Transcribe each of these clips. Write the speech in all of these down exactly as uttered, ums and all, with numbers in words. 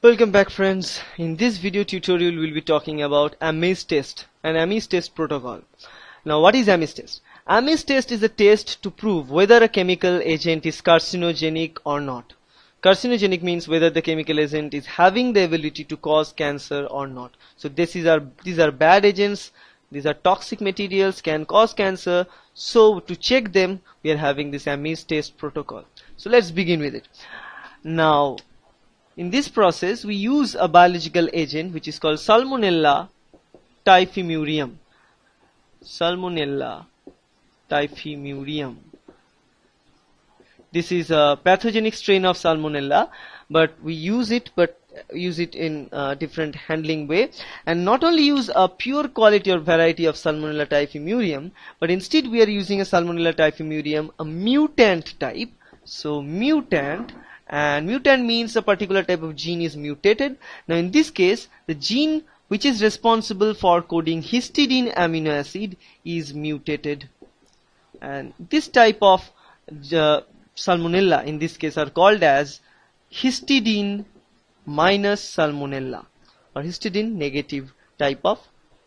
Welcome back, friends. In this video tutorial we'll be talking about Ames test and Ames test protocol. Now, what is Ames test? Ames test is a test to prove whether a chemical agent is carcinogenic or not. Carcinogenic means whether the chemical agent is having the ability to cause cancer or not. So this is our these are bad agents, these are toxic materials, can cause cancer. So to check them we are having this Ames test protocol. So let's begin with it. Now, in this process we use a biological agent which is called Salmonella typhimurium. Salmonella typhimurium. This is a pathogenic strain of Salmonella, but we use it but use it in a different handling way, and not only use a pure quality or variety of Salmonella typhimurium, but instead we are using a Salmonella typhimurium, a mutant type. So mutant. And mutant means a particular type of gene is mutated. Now in this case the gene which is responsible for coding histidine amino acid is mutated, and this type of uh, salmonella in this case are called as histidine minus salmonella, or histidine negative type of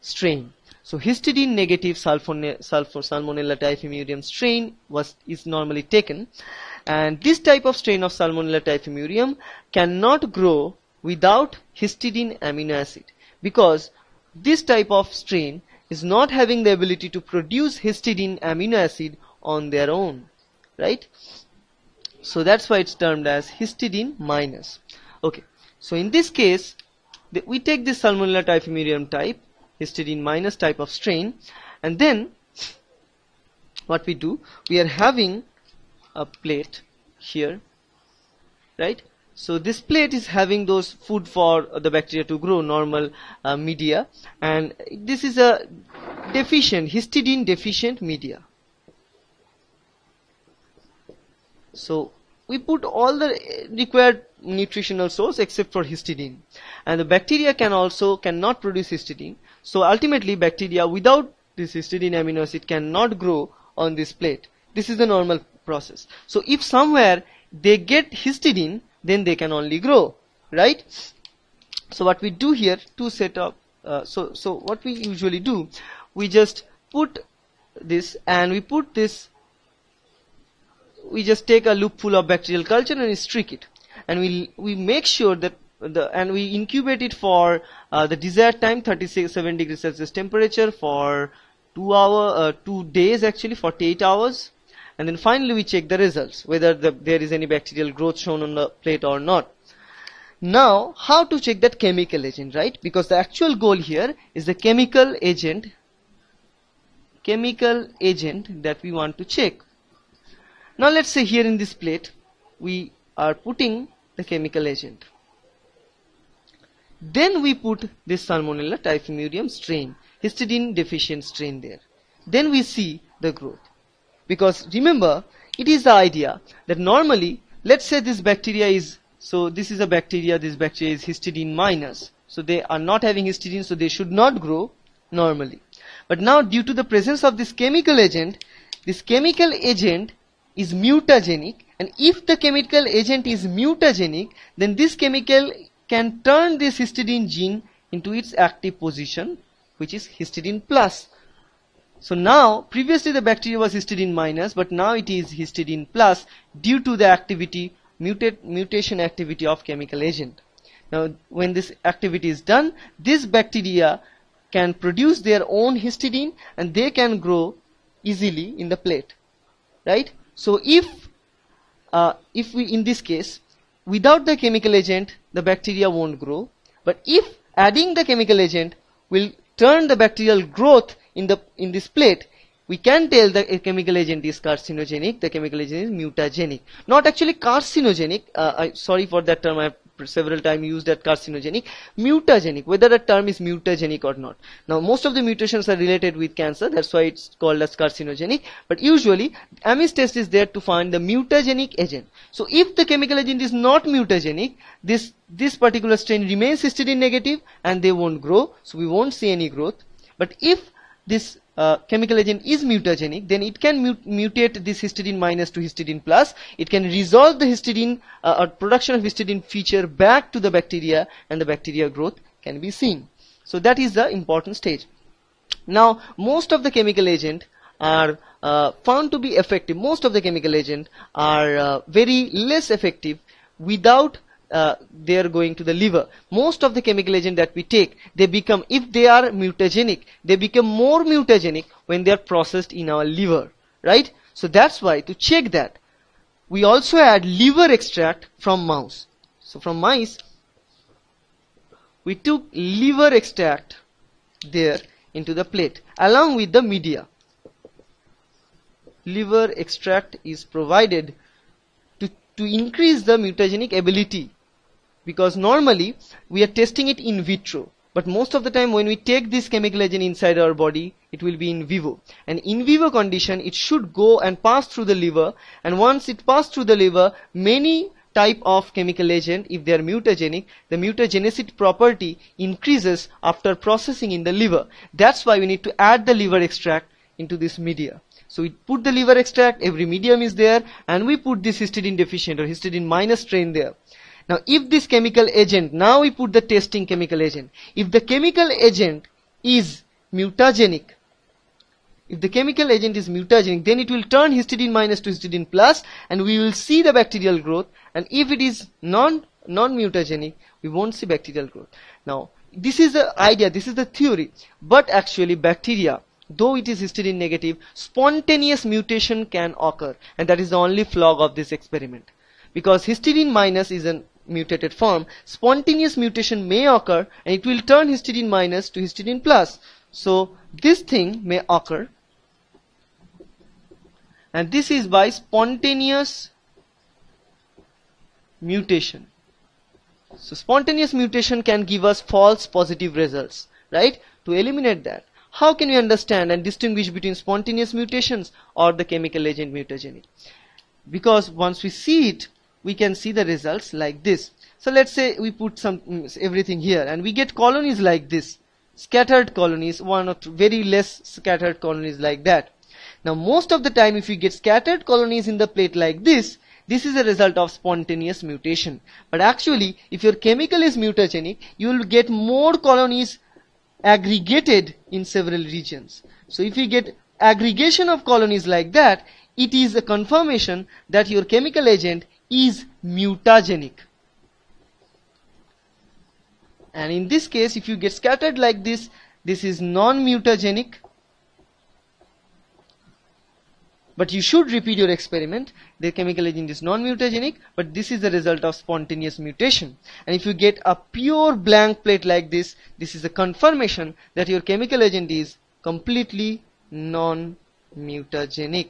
strain. So histidine negative Salmonella typhimurium strain was is normally taken, and this type of strain of Salmonella typhimurium cannot grow without histidine amino acid, because this type of strain is not having the ability to produce histidine amino acid on their own, right? So that's why it's termed as histidine minus. Okay, so in this case the, we take this Salmonella typhimurium type, histidine minus type of strain, and then what we do, we are having a plate here, right? So this plate is having those food for the bacteria to grow, normal uh, media, and this is a deficient, histidine deficient media. So we put all the required nutritional source except for histidine, and the bacteria can also cannot produce histidine. So ultimately bacteria without this histidine amino acid cannot grow on this plate. This is the normal process. So if somewhere they get histidine, then they can only grow, right? So what we do here to set up uh, so so what we usually do, we just put this and we put this we just take a loop full of bacterial culture and we streak it, and we we make sure that the and we incubate it for uh, the desired time, thirty-seven degrees Celsius temperature, for two hour uh, two days actually, forty-eight hours. And then finally we check the results, whether the, there is any bacterial growth shown on the plate or not. Now how to check that chemical agent, right? Because the actual goal here is the chemical agent, chemical agent that we want to check. Now let's say here in this plate we are putting the chemical agent. Then we put this Salmonella typhimurium strain, histidine deficient strain there. Then we see the growth. Because remember, it is the idea that normally, let's say this bacteria is, so this is a bacteria, this bacteria is histidine minus. So they are not having histidine, so they should not grow normally. But now due to the presence of this chemical agent, this chemical agent is mutagenic, and if the chemical agent is mutagenic, then this chemical can turn this histidine gene into its active position, which is histidine plus. So now, previously the bacteria was histidine minus, but now it is histidine plus due to the activity, mutate, mutation activity of chemical agent. Now when this activity is done, this bacteria can produce their own histidine and they can grow easily in the plate, right? So if, uh, if we, in this case, without the chemical agent, the bacteria won't grow, but if adding the chemical agent will turn the bacterial growth in the in this plate, we can tell the chemical agent is carcinogenic, the chemical agent is mutagenic, not actually carcinogenic. uh, I sorry for that term, I have several times used that carcinogenic, mutagenic, whether the term is mutagenic or not. Now most of the mutations are related with cancer, that's why it's called as carcinogenic, but usually Ames test is there to find the mutagenic agent. So if the chemical agent is not mutagenic, this this particular strain remains histidine negative and they won't grow, so we won't see any growth. But if this uh, chemical agent is mutagenic, then it can mut mutate this histidine minus to histidine plus. It can resolve the histidine uh, or production of histidine feature back to the bacteria, and the bacteria growth can be seen. So that is the important stage. Now most of the chemical agent are uh, found to be effective. Most of the chemical agent are uh, very less effective without uh, they are going to the liver. Most of the chemical agent that we take, they become, if they are mutagenic, they become more mutagenic when they are processed in our liver, right? So that's why, to check that, we also add liver extract from mouse. So from mice we took liver extract there into the plate along with the media. Liver extract is provided to, to increase the mutagenic ability, because normally we are testing it in vitro, but most of the time when we take this chemical agent inside our body, it will be in vivo, and in vivo condition it should go and pass through the liver, and once it passes through the liver, many type of chemical agent, if they are mutagenic, the mutagenicity property increases after processing in the liver. That's why we need to add the liver extract into this media. So we put the liver extract, every medium is there, and we put this histidine deficient or histidine minus strain there. Now if this chemical agent, now we put the testing chemical agent, if the chemical agent is mutagenic, if the chemical agent is mutagenic, then it will turn histidine minus to histidine plus, and we will see the bacterial growth. And if it is non non mutagenic, we won't see bacterial growth. Now this is the idea, this is the theory, but actually bacteria, though it is histidine negative, spontaneous mutation can occur, and that is the only flaw of this experiment, because histidine minus is an mutated form. Spontaneous mutation may occur, and it will turn histidine minus to histidine plus. So this thing may occur, and this is by spontaneous mutation. So spontaneous mutation can give us false positive results, right? To eliminate that, how can we understand and distinguish between spontaneous mutations or the chemical agent mutagenic? Because once we see it, we can see the results like this. So let's say we put some everything here, and we get colonies like this, scattered colonies, one or two, very less scattered colonies like that. Now most of the time if you get scattered colonies in the plate like this, this is a result of spontaneous mutation. But actually if your chemical is mutagenic, you will get more colonies aggregated in several regions. So if you get aggregation of colonies like that, it is a confirmation that your chemical agent is mutagenic. And in this case, if you get scattered like this, this is non-mutagenic. But you should repeat your experiment. The chemical agent is non-mutagenic, but this is the result of spontaneous mutation. And if you get a pure blank plate like this, this is a confirmation that your chemical agent is completely non-mutagenic.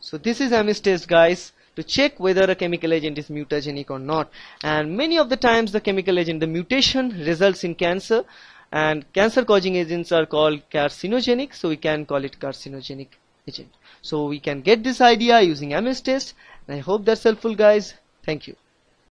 So this is Ames test, guys, to check whether a chemical agent is mutagenic or not. And many of the times the chemical agent, the mutation results in cancer, and cancer causing agents are called carcinogenic, so we can call it carcinogenic agent. So we can get this idea using Ames test, and I hope that's helpful, guys. Thank you.